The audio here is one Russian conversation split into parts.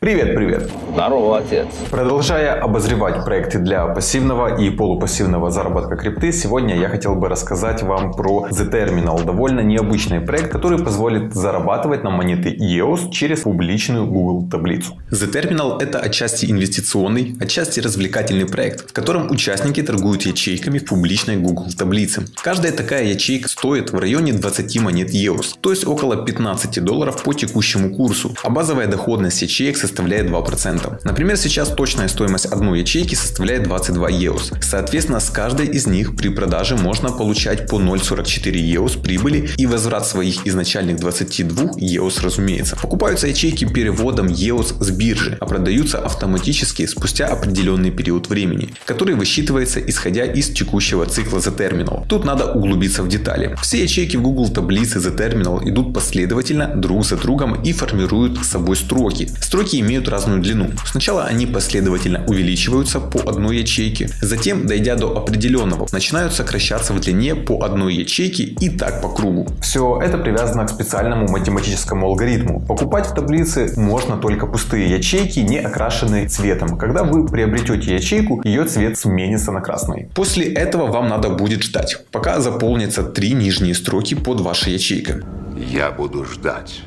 Привет-привет! Здорово, отец! Продолжая обозревать проекты для пассивного и полупассивного заработка крипты, сегодня я хотел бы рассказать вам про The Terminal, довольно необычный проект, который позволит зарабатывать на монеты EOS через публичную Google таблицу. The Terminal — это отчасти инвестиционный, отчасти развлекательный проект, в котором участники торгуют ячейками в публичной Google таблице. Каждая такая ячейка стоит в районе 20 монет EOS, то есть около $15 по текущему курсу, а базовая доходность ячеек составляет 2%. Например, сейчас точная стоимость одной ячейки составляет 22 EOS. Соответственно, с каждой из них при продаже можно получать по 0,44 EOS прибыли и возврат своих изначальных 22 EOS, разумеется. Покупаются ячейки переводом EOS с биржи, а продаются автоматически спустя определенный период времени, который высчитывается исходя из текущего цикла The Terminal. Тут надо углубиться в детали. Все ячейки в Google таблице The Terminal идут последовательно друг за другом и формируют с собой строки. Строки имеют разную длину. Сначала они последовательно увеличиваются по одной ячейке, затем, дойдя до определенного, начинают сокращаться в длине по одной ячейке и так по кругу. Все это привязано к специальному математическому алгоритму. Покупать в таблице можно только пустые ячейки, не окрашенные цветом. Когда вы приобретете ячейку, ее цвет сменится на красный. После этого вам надо будет ждать, пока заполнятся 3 нижние строки под вашей ячейкой. Я буду ждать.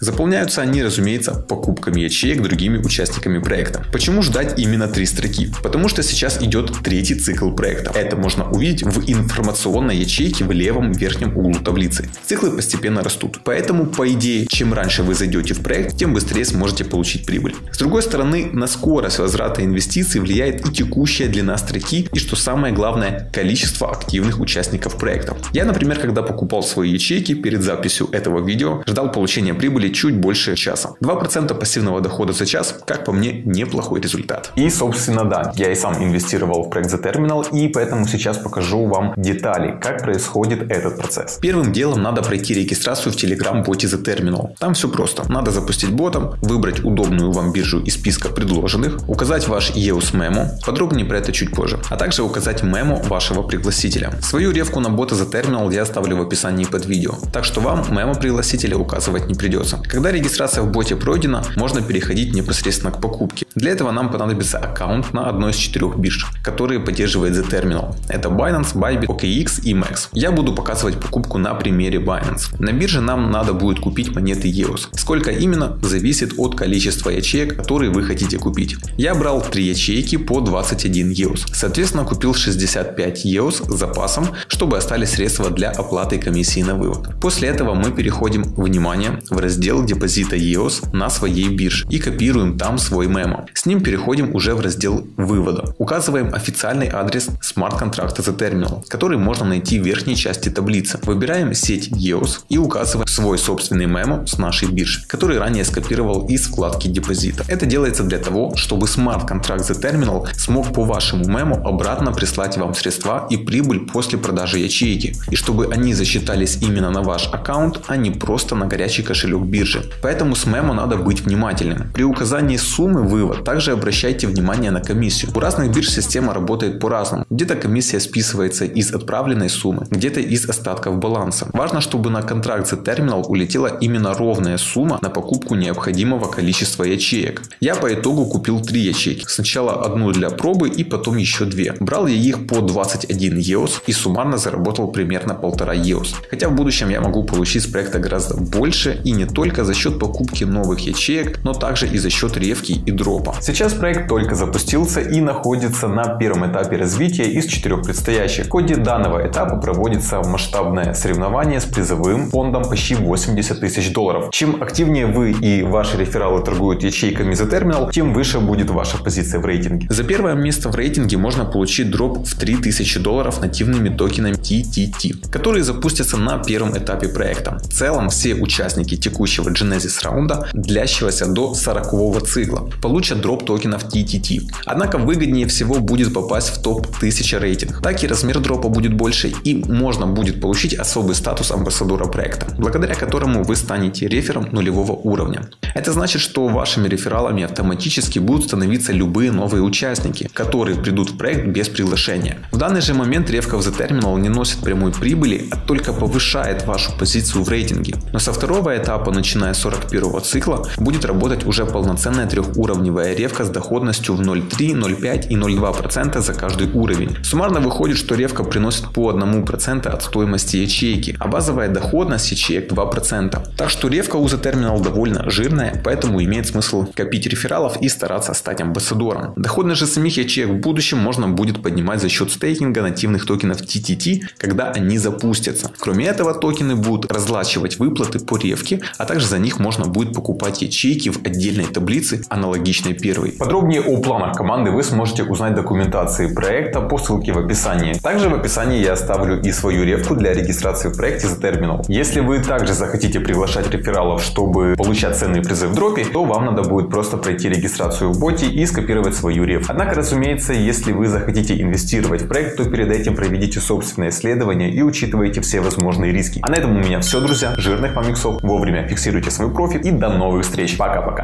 Заполняются они, разумеется, покупками ячеек другими участниками проекта. Почему ждать именно 3 строки? Потому что сейчас идет 3-й цикл проекта. Это можно увидеть в информационной ячейке в левом верхнем углу таблицы. Циклы постепенно растут. Поэтому, по идее, чем раньше вы зайдете в проект, тем быстрее сможете получить прибыль. С другой стороны, на скорость возврата инвестиций влияет и текущая длина строки, и, что самое главное, количество активных участников проекта. Я, например, когда покупал свои ячейки перед записью этого видео, ждал получения прибыли чуть больше часа. 2% пассивного дохода за час, как по мне, неплохой результат. И, собственно, да, я и сам инвестировал в проект The Terminal, и поэтому сейчас покажу вам детали, как происходит этот процесс. Первым делом надо пройти регистрацию в Telegram-боте The Terminal. Там все просто. Надо запустить бота, выбрать удобную вам биржу из списка предложенных, указать ваш EOS мемо, подробнее про это чуть позже, а также указать мемо вашего пригласителя. Свою рефку на бота The Terminal я оставлю в описании под видео, так что вам мемо пригласителя указывать не придется. Когда регистрация в боте пройдена, можно переходить непосредственно к покупке. Для этого нам понадобится аккаунт на одной из 4 бирж, которые поддерживает The Terminal. Это Binance, Bybit, OKX и Max. Я буду показывать покупку на примере Binance. На бирже нам надо будет купить монеты EOS. Сколько именно, зависит от количества ячеек, которые вы хотите купить. Я брал 3 ячейки по 21 EOS. Соответственно, купил 65 EOS с запасом, чтобы остались средства для оплаты комиссии на вывод. После этого мы переходим, внимание, в раздел депозита EOS на своей бирже и копируем там свой мемо. С ним переходим уже в раздел вывода. Указываем официальный адрес смарт-контракта The Terminal, который можно найти в верхней части таблицы. Выбираем сеть EOS и указываем свой собственный мемо с нашей биржи, который ранее скопировал из вкладки депозита. Это делается для того, чтобы смарт-контракт The Terminal смог по вашему мемо обратно прислать вам средства и прибыль после продажи ячейки, и чтобы они засчитались именно на ваш аккаунт, а не просто на горячий кошелек биржи. Поэтому с мемо надо быть внимательным. При указании суммы вывод также обращайте внимание на комиссию. У разных бирж система работает по-разному. Где-то комиссия списывается из отправленной суммы, где-то из остатков баланса. Важно, чтобы на контракт The Terminal улетела именно ровная сумма на покупку необходимого количества ячеек. Я по итогу купил 3 ячейки. Сначала одну для пробы и потом еще 2. Брал я их по 21 EOS и суммарно заработал примерно 1,5 EOS. Хотя в будущем я могу получить с проекта гораздо больше и не только за счет покупки новых ячеек, но также и за счет ревки и дропа. Сейчас проект только запустился и находится на первом этапе развития из 4 предстоящих. В ходе данного этапа проводится масштабное соревнование с призовым фондом почти $80 000. Чем активнее вы и ваши рефералы торгуют ячейками The Terminal, тем выше будет ваша позиция в рейтинге. За первое место в рейтинге можно получить дроп в $3000 нативными токенами TTT, которые запустятся на первом этапе проекта. В целом все участники текущего Genesis раунда, длящегося до 40-го цикла, получат дроп токенов TTT. Однако выгоднее всего будет попасть в топ-1000 рейтинг. Так и размер дропа будет больше, и можно будет получить особый статус амбассадора проекта, благодаря которому вы станете рефером нулевого уровня. Это значит, что вашими рефералами автоматически будут становиться любые новые участники, которые придут в проект без приглашения. В данный же момент ревка в The Terminal не носит прямой прибыли, а только повышает вашу позицию в рейтинге. Но со второго этапа начиная с 41-го цикла, будет работать уже полноценная трехуровневая ревка с доходностью в 0,3, 0,5 и 0,2% за каждый уровень. Суммарно выходит, что ревка приносит по 1% от стоимости ячейки, а базовая доходность ячеек 2%. Так что ревка у The Terminal довольно жирная, поэтому имеет смысл копить рефералов и стараться стать амбассадором. Доходность же самих ячеек в будущем можно будет поднимать за счет стейкинга нативных токенов TTT, когда они запустятся. Кроме этого, токены будут разлачивать выплаты по ревке, а также за них можно будет покупать ячейки в отдельной таблице, аналогичной первой. Подробнее о планах команды вы сможете узнать в документации проекта по ссылке в описании. Также в описании я оставлю и свою ревку для регистрации в проекте The Terminal. Если вы также захотите приглашать рефералов, чтобы получать ценные призы в дропе, то вам надо будет просто пройти регистрацию в боте и скопировать свою ревку. Однако, разумеется, если вы захотите инвестировать в проект, то перед этим проведите собственное исследование и учитывайте все возможные риски. А на этом у меня все, друзья. Жирных вам иксов, вовремя фиксируйте свой профит и до новых встреч. Пока-пока.